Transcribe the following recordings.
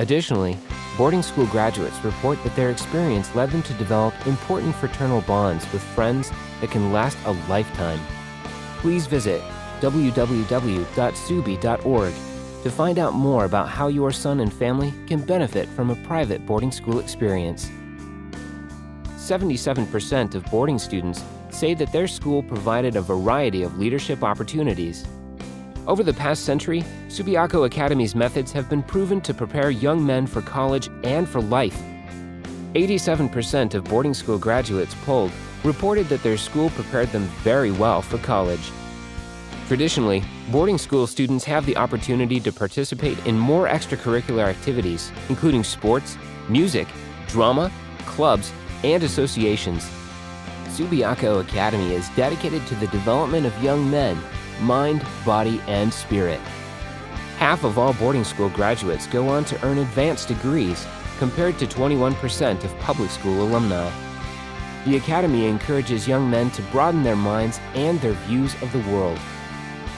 Additionally, boarding school graduates report that their experience led them to develop important fraternal bonds with friends that can last a lifetime. Please visit www.subi.org to find out more about how your son and family can benefit from a private boarding school experience. 77% of boarding students say that their school provided a variety of leadership opportunities. Over the past century, Subiaco Academy's methods have been proven to prepare young men for college and for life. 87% of boarding school graduates polled reported that their school prepared them very well for college. Traditionally, boarding school students have the opportunity to participate in more extracurricular activities, including sports, music, drama, clubs, and associations. Subiaco Academy is dedicated to the development of young men, mind, body, and spirit. Half of all boarding school graduates go on to earn advanced degrees, compared to 21% of public school alumni. The Academy encourages young men to broaden their minds and their views of the world.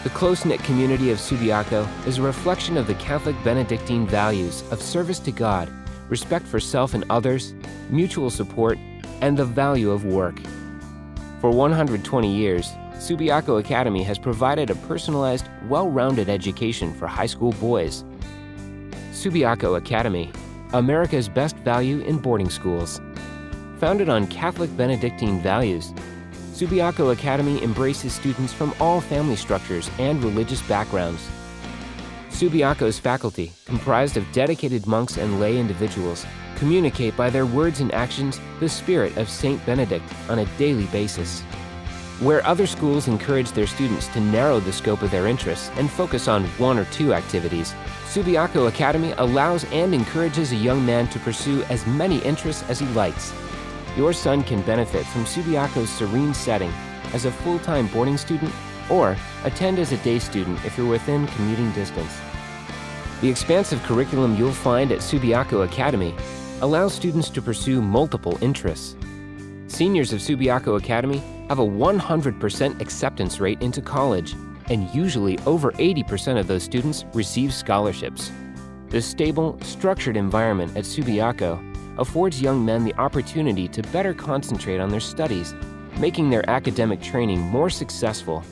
The close-knit community of Subiaco is a reflection of the Catholic Benedictine values of service to God, respect for self and others, mutual support, and the value of work. For 120 years, Subiaco Academy has provided a personalized, well-rounded education for high school boys. Subiaco Academy, America's best value in boarding schools. Founded on Catholic Benedictine values, Subiaco Academy embraces students from all family structures and religious backgrounds. Subiaco's faculty, comprised of dedicated monks and lay individuals, communicate by their words and actions the spirit of Saint Benedict on a daily basis. Where other schools encourage their students to narrow the scope of their interests and focus on one or two activities, Subiaco Academy allows and encourages a young man to pursue as many interests as he likes. Your son can benefit from Subiaco's serene setting as a full-time boarding student or attend as a day student if you're within commuting distance. The expansive curriculum you'll find at Subiaco Academy allows students to pursue multiple interests. Seniors of Subiaco Academy have a 100% acceptance rate into college, and usually over 80% of those students receive scholarships. The stable, structured environment at Subiaco affords young men the opportunity to better concentrate on their studies, making their academic training more successful.